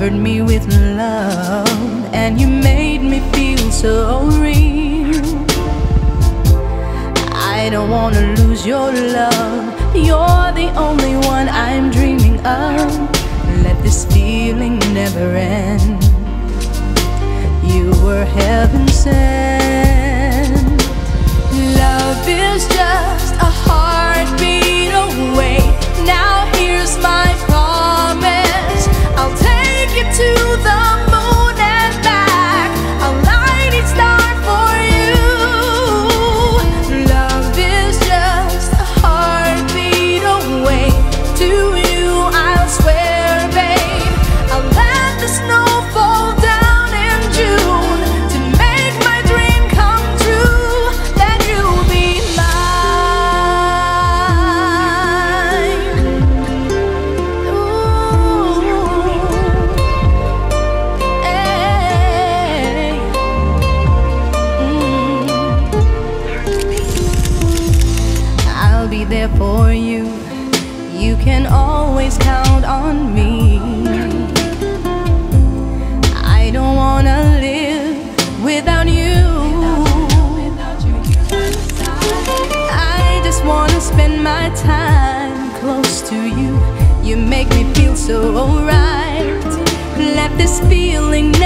covered me with love, and you made me feel so real. I don't wanna lose your love. You're the only one I'm dreaming of. Let this feeling never end. You were heaven sent. Love is just a heartbeat away. Now here's my promise, I'll take it to the moon and back, a lighting star for you. Love is just a heartbeat away. To you I'll swear, babe, I'll let the snow fall down in June to make my dream come true, that you'll be mine. Ooh, hey. I'll be there for you. You can always count on me. I don't wanna live without you. I just wanna spend my time close to you. You make me feel so right. Let this feeling